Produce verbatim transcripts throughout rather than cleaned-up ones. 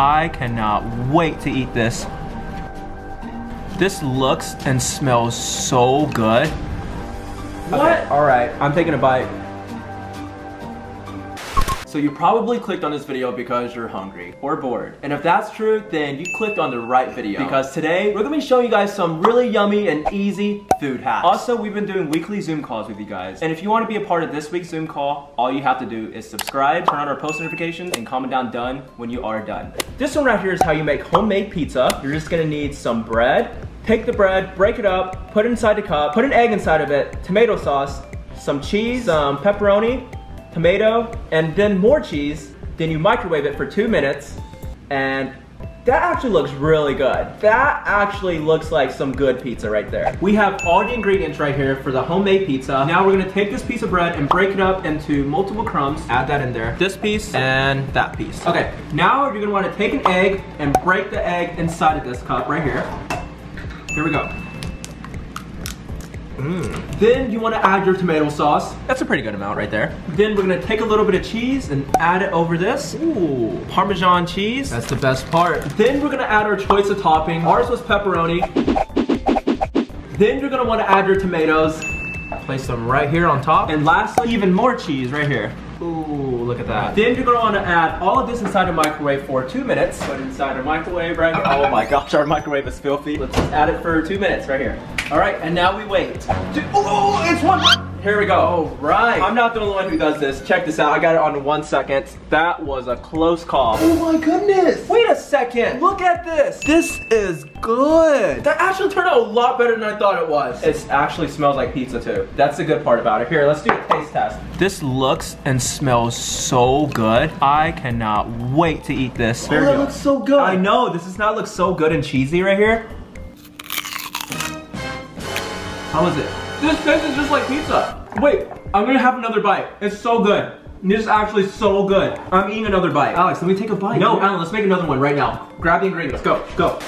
I cannot wait to eat this. This looks and smells so good. What? Okay, all right, I'm taking a bite. So you probably clicked on this video because you're hungry or bored. And if that's true, then you clicked on the right video, because today we're gonna be showing you guys some really yummy and easy food hacks. Also, we've been doing weekly Zoom calls with you guys. And if you wanna be a part of this week's Zoom call, all you have to do is subscribe, turn on our post notifications, and comment down done when you are done. This one right here is how you make homemade pizza. You're just gonna need some bread. Take the bread, break it up, put it inside the cup, put an egg inside of it, tomato sauce, some cheese, some pepperoni, tomato, and then more cheese. Then you microwave it for two minutes, and that actually looks really good. That actually looks like some good pizza right there. We have all the ingredients right here for the homemade pizza. Now we're gonna take this piece of bread and break it up into multiple crumbs. Add that in there. This piece and that piece. Okay, now you're gonna wanna take an egg and break the egg inside of this cup right here. Here we go. Mm. Then you want to add your tomato sauce. That's a pretty good amount right there. Then we're going to take a little bit of cheese and add it over this. Ooh, Parmesan cheese. That's the best part. Then we're going to add our choice of topping. Ours was pepperoni. Then you're going to want to add your tomatoes. Place them right here on top. And lastly, even more cheese right here. Ooh, look at that. Then you're gonna wanna add all of this inside a microwave for two minutes. Put inside a microwave right here. Oh my gosh, our microwave is filthy. Let's just add it for two minutes right here. All right, and now we wait. Oh, it's one. Here we go. All right. I'm not the only one who does this. Check this out, I got it on one second. That was a close call. Oh my goodness. Wait a second, look at this. This is good. That actually turned out a lot better than I thought it was. It actually smells like pizza too. That's the good part about it. Here, let's do a taste test. This looks and smells so good. I cannot wait to eat this. Oh, that looks so good. I know, this does not look so good and cheesy right here. How is it? This taste is just like pizza. Wait, I'm gonna have another bite. It's so good. This is actually so good. I'm eating another bite. Alex, let me take a bite. No, Alan, let's make another one right now. Grab the ingredients, go, go.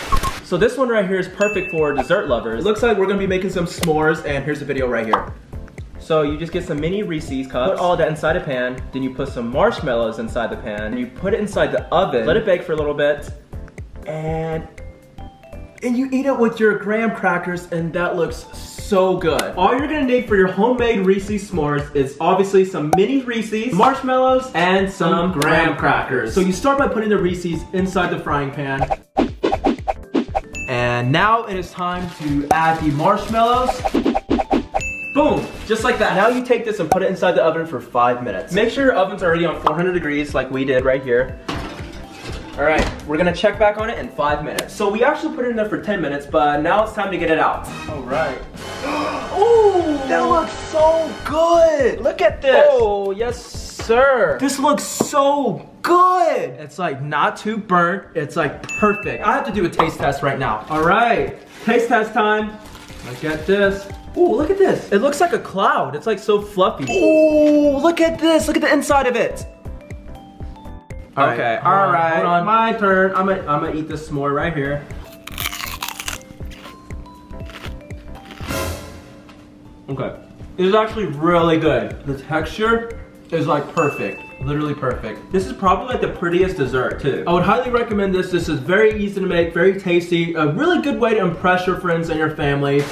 So this one right here is perfect for dessert lovers. It looks like we're gonna be making some s'mores, and here's a video right here. So you just get some mini Reese's cups, put all that inside a pan, then you put some marshmallows inside the pan, and you put it inside the oven, let it bake for a little bit, and, and you eat it with your graham crackers, and that looks so good. All you're gonna need for your homemade Reese's s'mores is obviously some mini Reese's, marshmallows, and some graham crackers. So you start by putting the Reese's inside the frying pan. And now it is time to add the marshmallows. Boom, just like that. Now you take this and put it inside the oven for five minutes. Make sure your oven's already on four hundred degrees like we did right here. All right, we're gonna check back on it in five minutes. So we actually put it in there for ten minutes, but now it's time to get it out. All right. Ooh, that looks so good. Look at this. Oh, yes, sir. This looks so good. Good. It's like not too burnt. It's like perfect. I have to do a taste test right now. All right, taste test time. Look at this. Ooh, look at this. It looks like a cloud. It's like so fluffy. Ooh, look at this. Look at the inside of it. All right. Okay, all right, hold on. My turn. I'm gonna, I'm gonna eat this s'more right here. Okay, it is actually really good. The texture is like perfect. Literally perfect. This is probably like the prettiest dessert too. I would highly recommend this. This is very easy to make, very tasty, a really good way to impress your friends and your family.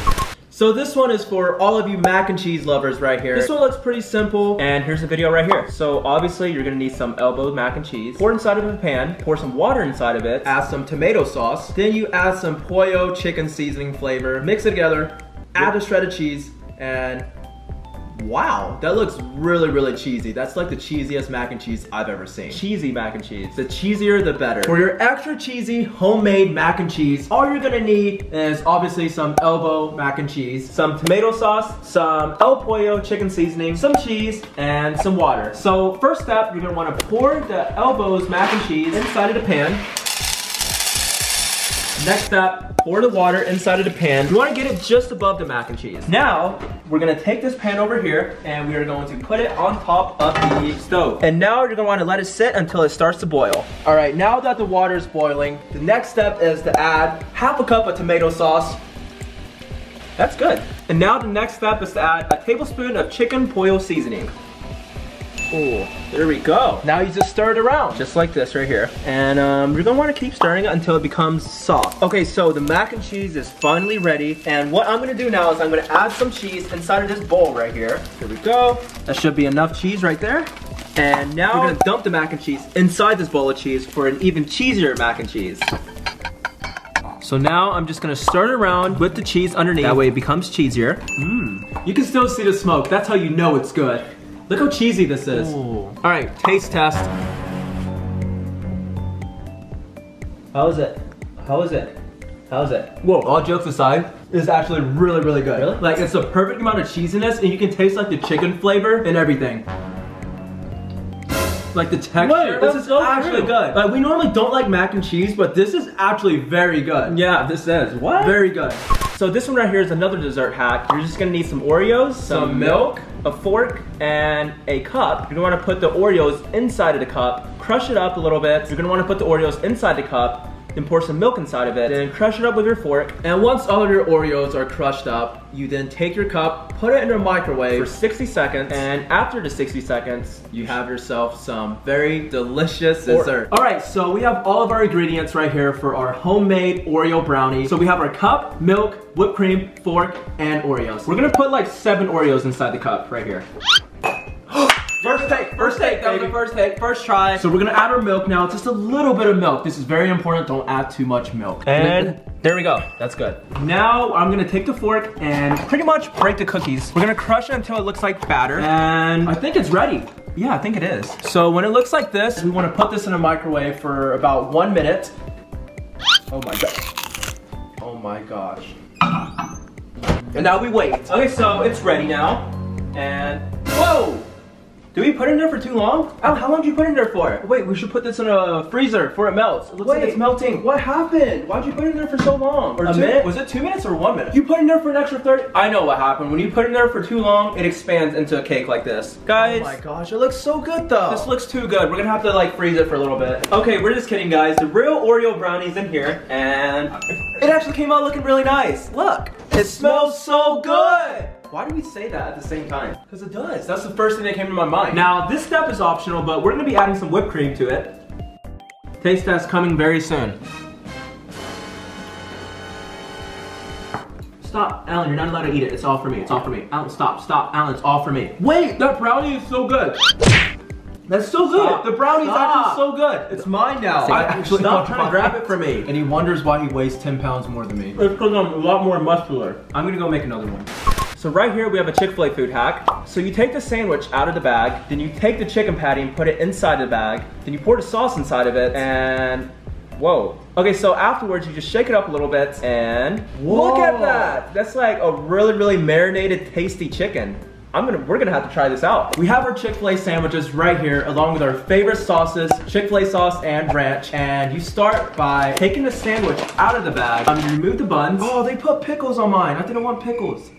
So this one is for all of you mac and cheese lovers right here. This one looks pretty simple, and here's the video right here. So obviously you're gonna need some elbow mac and cheese. Pour it inside of a pan, pour some water inside of it, add some tomato sauce, then you add some pollo chicken seasoning flavor, mix it together, add a shred of cheese, and wow, that looks really, really cheesy. That's like the cheesiest mac and cheese I've ever seen. Cheesy mac and cheese. The cheesier, the better. For your extra cheesy homemade mac and cheese, all you're gonna need is obviously some elbow mac and cheese, some tomato sauce, some El Pollo chicken seasoning, some cheese, and some water. So first step, you're gonna wanna pour the elbows mac and cheese inside of the pan. Next step, pour the water inside of the pan. You wanna get it just above the mac and cheese. Now, we're gonna take this pan over here, and we are going to put it on top of the stove. And now you're gonna wanna let it sit until it starts to boil. All right, now that the water is boiling, the next step is to add half a cup of tomato sauce. That's good. And now the next step is to add a tablespoon of chicken pollo seasoning. Oh, there we go. Now you just stir it around, just like this right here. And um, you're gonna wanna keep stirring it until it becomes soft. Okay, so the mac and cheese is finally ready. And what I'm gonna do now is I'm gonna add some cheese inside of this bowl right here. Here we go. That should be enough cheese right there. And now we're gonna dump the mac and cheese inside this bowl of cheese for an even cheesier mac and cheese. So now I'm just gonna stir it around with the cheese underneath. That way it becomes cheesier. Mmm. You can still see the smoke. That's how you know it's good. Look how cheesy this is. Ooh. All right, taste test. How is it? How is it? How is it? Whoa, all jokes aside, it's actually really, really good. Really? Like, it's the perfect amount of cheesiness, and you can taste like the chicken flavor and everything. Like the texture, Wait, this is so actually true. good. Like, we normally don't like mac and cheese, but this is actually very good. Yeah, this is, what? Very good. So this one right here is another dessert hack. You're just gonna need some Oreos, some, some milk, milk, a fork, and a cup. You're gonna wanna put the Oreos inside of the cup, crush it up a little bit. You're gonna wanna put the Oreos inside the cup, then pour some milk inside of it, then crush it up with your fork. And once all of your Oreos are crushed up, you then take your cup, put it in the microwave for sixty seconds, and after the sixty seconds, you have yourself some very delicious dessert. All right, so we have all of our ingredients right here for our homemade Oreo brownie. So we have our cup, milk, whipped cream, fork, and Oreos. We're gonna put like seven Oreos inside the cup right here. First take, first take, that was the first take, first try. So we're gonna add our milk now, just a little bit of milk. This is very important, don't add too much milk. And there we go, that's good. Now I'm gonna take the fork and pretty much break the cookies. We're gonna crush it until it looks like batter. And I think it's ready. Yeah, I think it is. So when it looks like this, we wanna put this in a microwave for about one minute. Oh my god. Oh my gosh. And now we wait. Okay, so it's ready now. And, whoa! Did we put it in there for too long? Oh, how long did you put it in there for? Wait, we should put this in a freezer before it melts. It looks Wait, like it's melting. What happened? Why'd you put it in there for so long? Or a two, minute? Was it two minutes or one minute? You put it in there for an extra thirty. I know what happened. When you put it in there for too long, it expands into a cake like this. Guys. Oh my gosh, it looks so good though. This looks too good. We're gonna have to like freeze it for a little bit. Okay, we're just kidding guys. The real Oreo brownie's in here and it actually came out looking really nice. Look, it smells so good. Why do we say that at the same time? Because it does. That's the first thing that came to my mind. Now, this step is optional, but we're gonna be adding some whipped cream to it. Taste test coming very soon. Stop, Alan, you're not allowed to eat it. It's all for me, it's all for me. Alan, stop, stop, Alan, it's all for me. Wait, that brownie is so good. That's so good. Stop. The brownie's Stop. actually so good. It's mine now. I actually Stop trying to grab it from me. And he wonders why he weighs ten pounds more than me. It's because I'm a lot more muscular. I'm gonna go make another one. So right here we have a Chick-fil-A food hack. So you take the sandwich out of the bag, then you take the chicken patty and put it inside the bag, then you pour the sauce inside of it, and whoa. Okay, so afterwards you just shake it up a little bit, and whoa. Look at that! That's like a really, really marinated, tasty chicken. I'm gonna, we're gonna have to try this out. We have our Chick-fil-A sandwiches right here, along with our favorite sauces, Chick-fil-A sauce and ranch. And you start by taking the sandwich out of the bag, um, you remove the buns. Oh, they put pickles on mine. I didn't want pickles.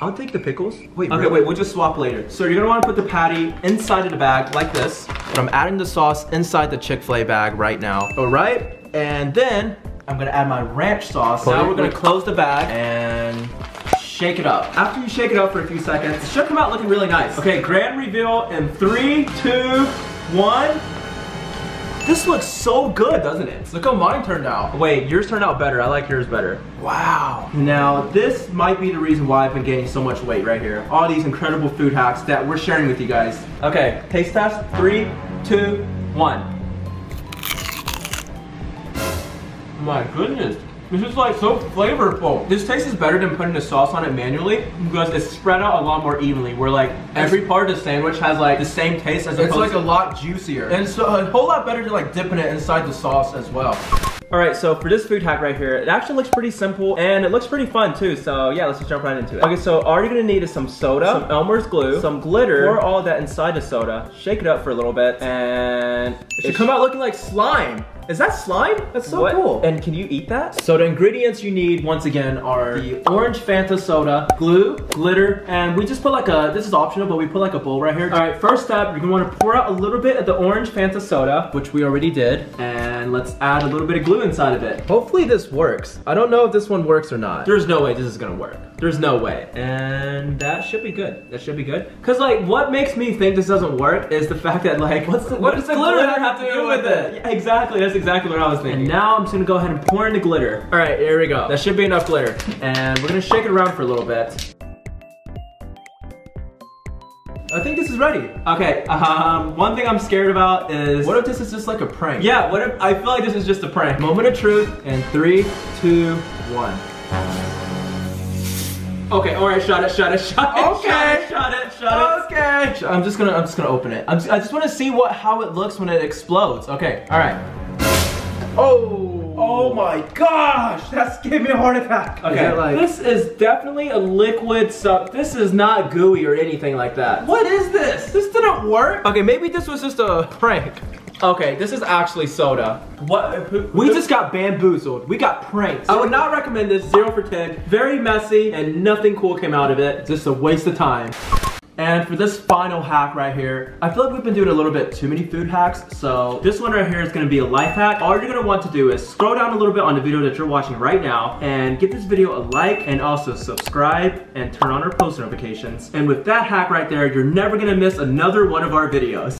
I'll take the pickles. Wait, okay, really? Wait, we'll just swap later. So you're gonna wanna put the patty inside of the bag like this. But I'm adding the sauce inside the Chick-fil-A bag right now. All right, and then I'm gonna add my ranch sauce. Now we're gonna close the bag and shake it up. After you shake it up for a few seconds, it should come out looking really nice. Okay, grand reveal in three, two, one. This looks so good, doesn't it? Look how mine turned out. Wait, yours turned out better. I like yours better. Wow. Now, this might be the reason why I've been gaining so much weight right here. All these incredible food hacks that we're sharing with you guys. Okay, taste test, three, two, one. My goodness. This is like so flavorful. This tastes better than putting the sauce on it manually because it's spread out a lot more evenly. Where like every part of the sandwich has like the same taste as opposed to- It's like a lot juicier. And so a whole lot better than like dipping it inside the sauce as well. All right, so for this food hack right here, it actually looks pretty simple and it looks pretty fun too. So yeah, let's just jump right into it. Okay, so all you're gonna need is some soda, some Elmer's glue, some glitter, pour all that inside the soda, shake it up for a little bit, and it should come out looking like slime. Is that slime? That's so what? Cool. And can you eat that? So the ingredients you need, once again, are the orange Fanta soda, glue, glitter, and we just put like a, this is optional, but we put like a bowl right here. All right, first step, you're gonna wanna pour out a little bit of the orange Fanta soda, which we already did, and let's add a little bit of glue inside of it. Hopefully this works. I don't know if this one works or not. There's no way this is gonna work. There's no way. And that should be good. That should be good. Cause like, what makes me think this doesn't work is the fact that like, what's the, what does the glitter have to do with it? Yeah, exactly. That's exactly what I was thinking. And now I'm just gonna go ahead and pour in the glitter. All right, here we go. That should be enough glitter. And we're gonna shake it around for a little bit. I think this is ready. Okay, um, one thing I'm scared about is, what if this is just like a prank? Yeah, what if, I feel like this is just a prank. Moment of truth, and three, two, one. Okay, all right, shut it, shut it, shut it, okay. shut it, shut it, shut it. Okay. I'm just gonna, I'm just gonna open it. I'm just, I just wanna see what, how it looks when it explodes. Okay, all right. Oh, oh my gosh, that's gave me a heart attack. Okay, is like, this is definitely a liquid sub. This is not gooey or anything like that. What is this? This didn't work. Okay, maybe this was just a prank. Okay, this is actually soda. What? Who, who, we just got bamboozled. We got pranked. I would not recommend this, zero for ten. Very messy and nothing cool came out of it. Just a waste of time. And for this final hack right here, I feel like we've been doing a little bit too many food hacks, so this one right here is gonna be a life hack. All you're gonna want to do is scroll down a little bit on the video that you're watching right now and give this video a like and also subscribe and turn on our post notifications. And with that hack right there, you're never gonna miss another one of our videos.